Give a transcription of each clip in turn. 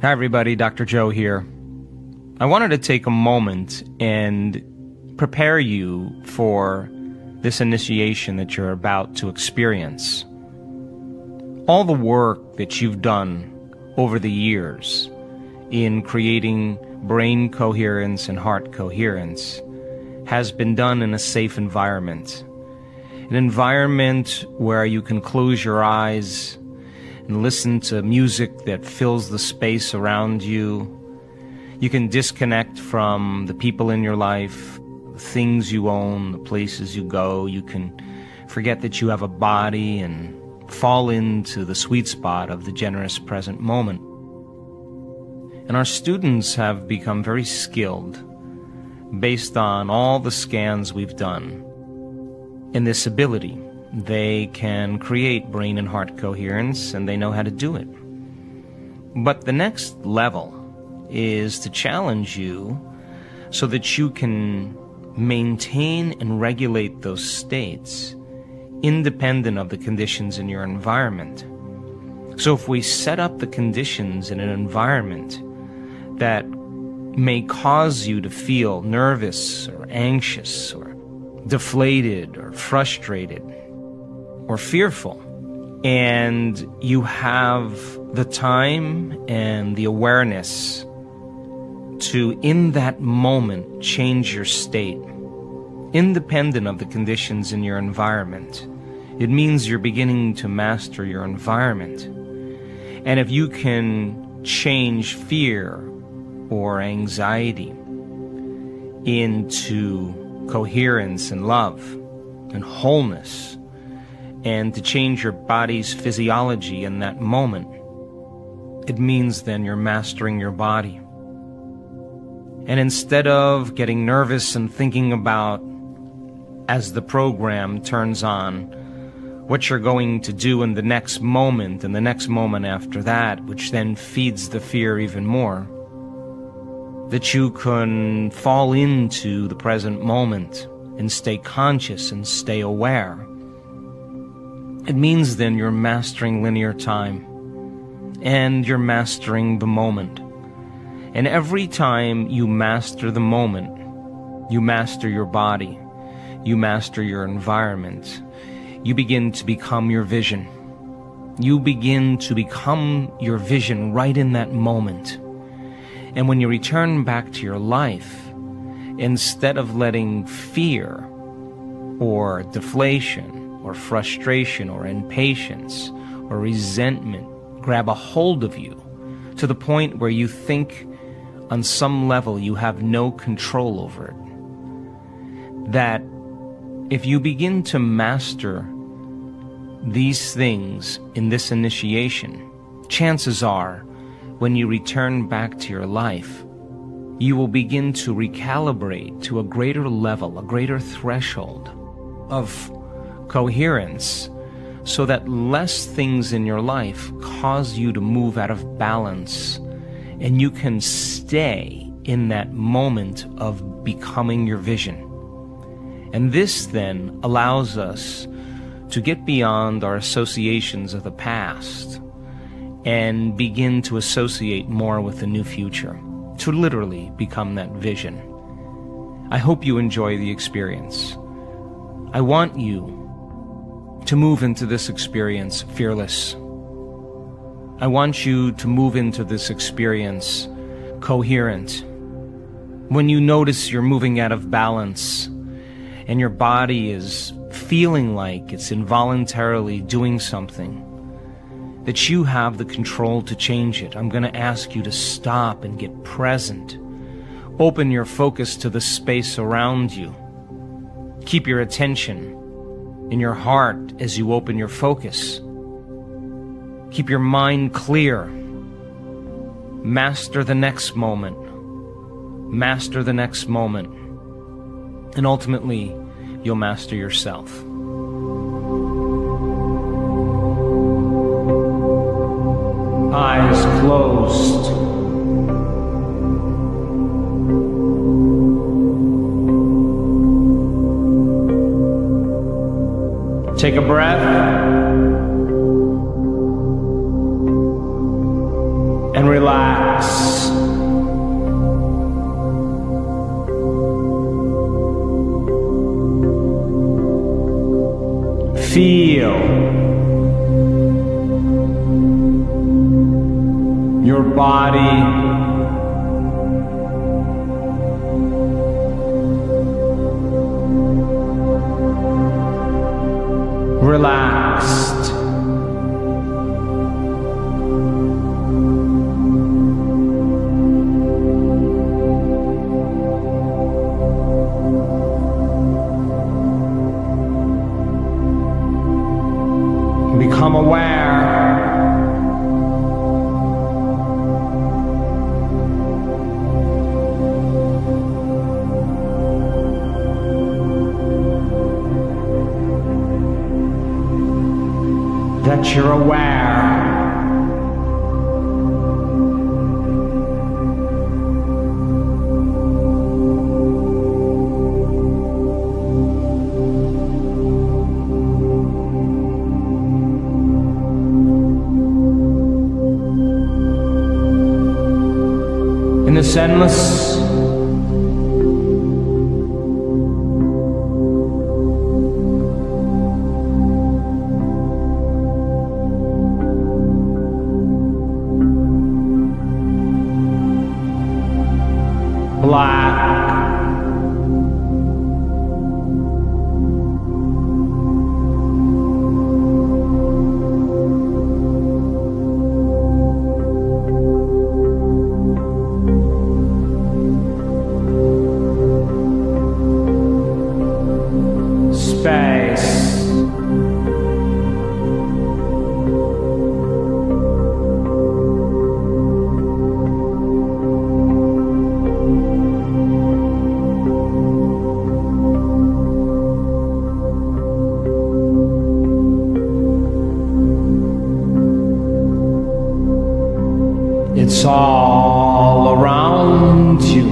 Hi everybody, Dr. Joe here. I wanted to take a moment and prepare you for this initiation that you're about to experience. All the work that you've done over the years in creating brain coherence and heart coherence has been done in a safe environment. An environment where you can close your eyes and listen to music that fills the space around you. You can disconnect from the people in your life, the things you own, the places you go. You can forget that you have a body and fall into the sweet spot of the generous present moment. And our students have become very skilled based on all the scans we've done. In this ability, they can create brain and heart coherence, and they know how to do it. But the next level is to challenge you so that you can maintain and regulate those states independent of the conditions in your environment. So if we set up the conditions in an environment that may cause you to feel nervous or anxious or deflated or frustrated or fearful, and you have the time and the awareness to, in that moment, change your state, independent of the conditions in your environment. It means you're beginning to master your environment. And if you can change fear or anxiety into coherence and love and wholeness, and to change your body's physiology in that moment, it means then you're mastering your body. And instead of getting nervous and thinking about, as the program turns on, what you're going to do in the next moment and the next moment after that, which then feeds the fear even more, that you can fall into the present moment and stay conscious and stay aware. It means then you're mastering linear time and you're mastering the moment. And every time you master the moment, you master your body, you master your environment, you begin to become your vision. You begin to become your vision right in that moment. And when you return back to your life, instead of letting fear or deflation or frustration or impatience or resentment grab a hold of you to the point where you think on some level you have no control over it, that if you begin to master these things in this initiation, chances are when you return back to your life, you will begin to recalibrate to a greater level, a greater threshold of coherence, so that less things in your life cause you to move out of balance, and you can stay in that moment of becoming your vision. And this then allows us to get beyond our associations of the past and begin to associate more with the new future, to literally become that vision. I hope you enjoy the experience. I want you to move into this experience fearless. I want you to move into this experience coherent. When you notice you're moving out of balance and your body is feeling like it's involuntarily doing something, that you have the control to change it. I'm going to ask you to stop and get present. Open your focus to the space around you. Keep your attention in your heart as you open your focus. Keep your mind clear. Master the next moment. Master the next moment. And ultimately, you'll master yourself. Eyes closed. Take a breath. and relax. Feel your body relaxed. Become aware that you're aware. This endless black space. It's all around you.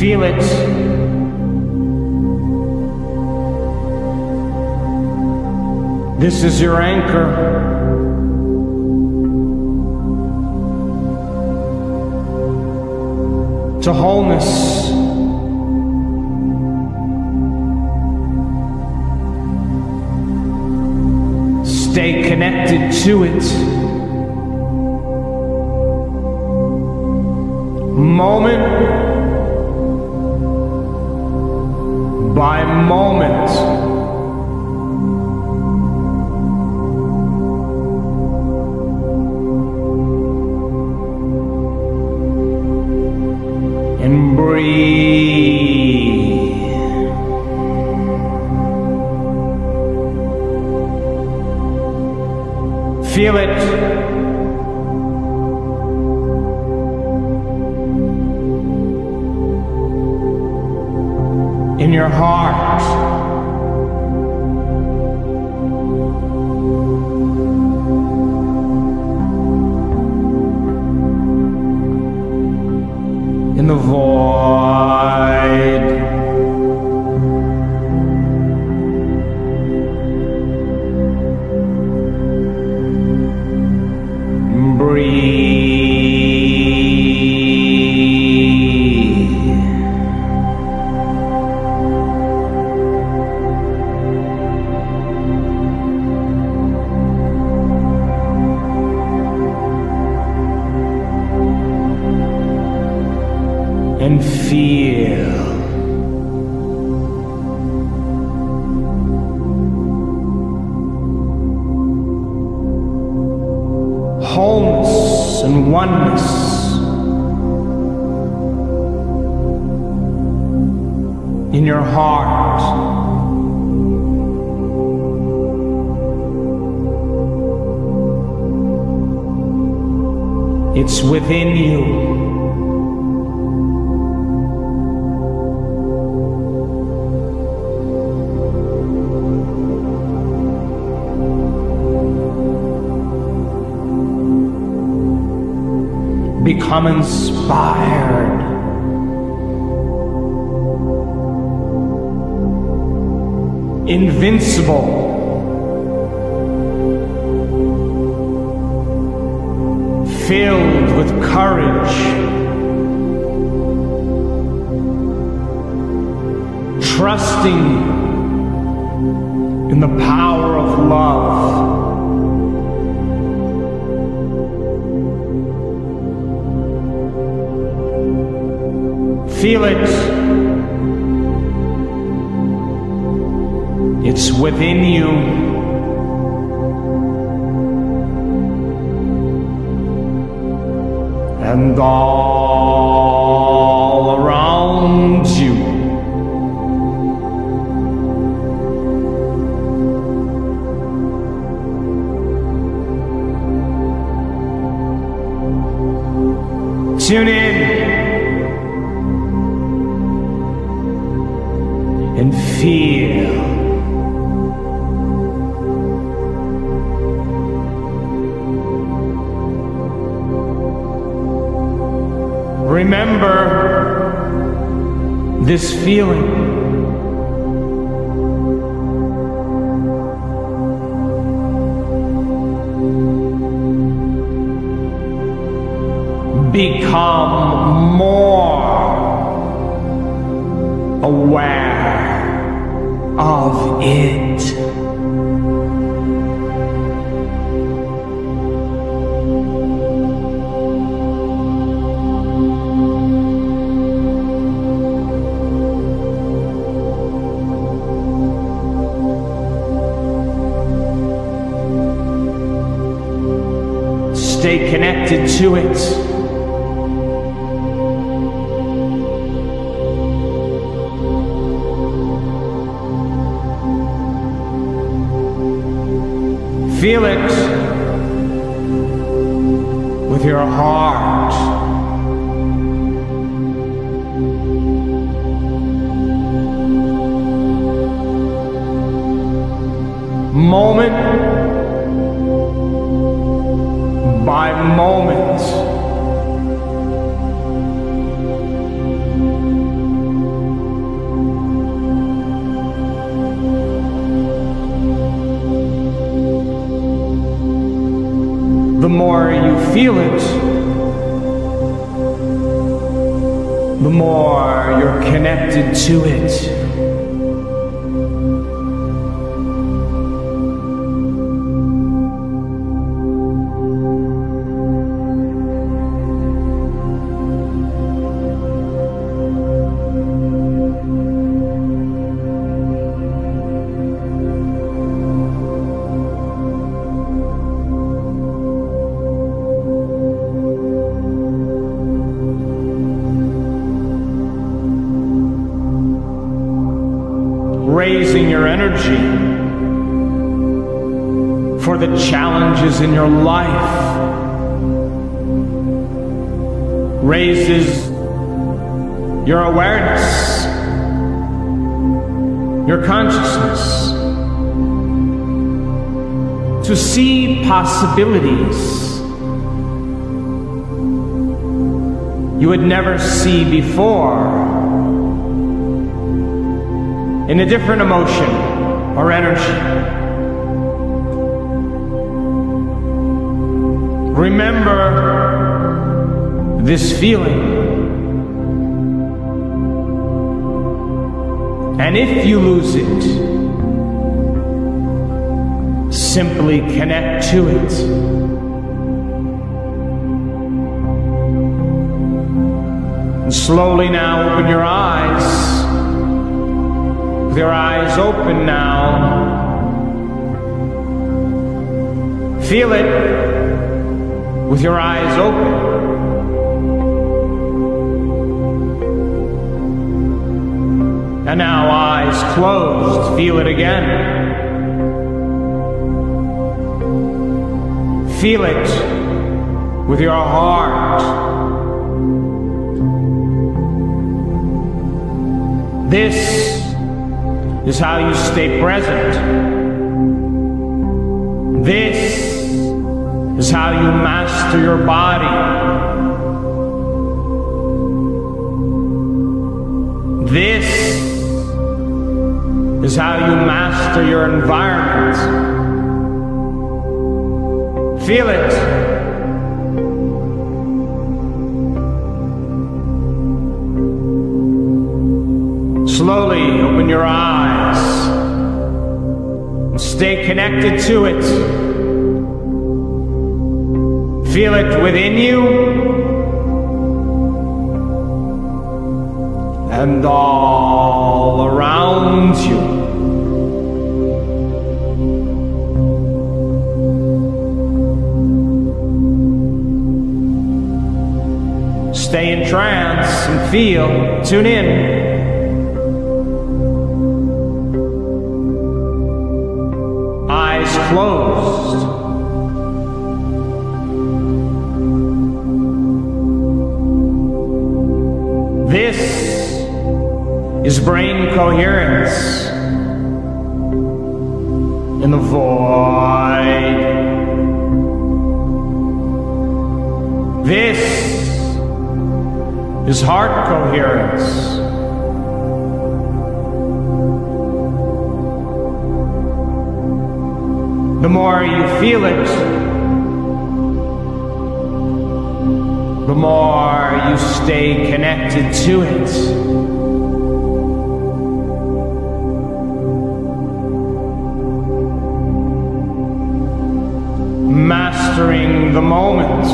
Feel it. This is your anchor. To wholeness. Stay connected to it. Moment by moment, and breathe. Feel it. In your heart, in the void, and breathe. And feel wholeness and oneness in your heart. It's within you. Become inspired. Invincible. Filled with courage. Trusting in the power of love. Feel it. It's within you. And all around you. Tune in. And feel remember this feeling become more aware of it. Stay connected to it. Feel it with your heart. Moment by moment. The more you feel it, the more you're connected to it. Raising your energy for the challenges in your life raises your awareness, your consciousness to see possibilities you would never see before. In a different emotion or energy. Remember this feeling. And if you lose it, simply connect to it. And slowly now open your eyes. With your eyes open now. Feel it with your eyes open. And now eyes closed, feel it again. Feel it with your heart. This is how you stay present. This is how you master your body. This is how you master your environment. Feel it. Slowly open your eyes and stay connected to it. Feel it within you and all around you. Stay in trance and feel, tune in. Eyes closed. This is brain coherence in the void. This is heart coherence. The more you feel it, the more you stay connected to it. Mastering the moment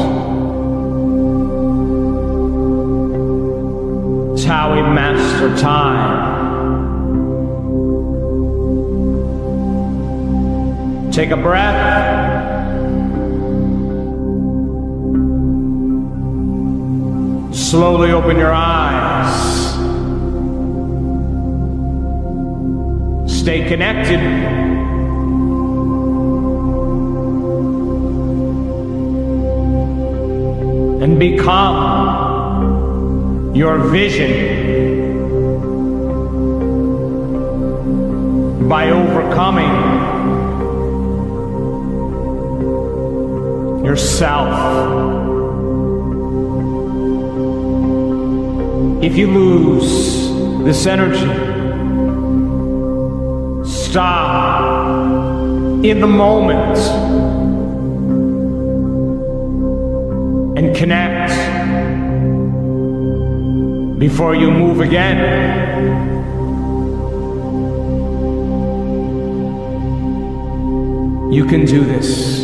is how we master time. Take a breath. Slowly open your eyes. Stay connected. And become your vision by overcoming yourself. If you lose this energy, stop in the moment and connect before you move again. You can do this.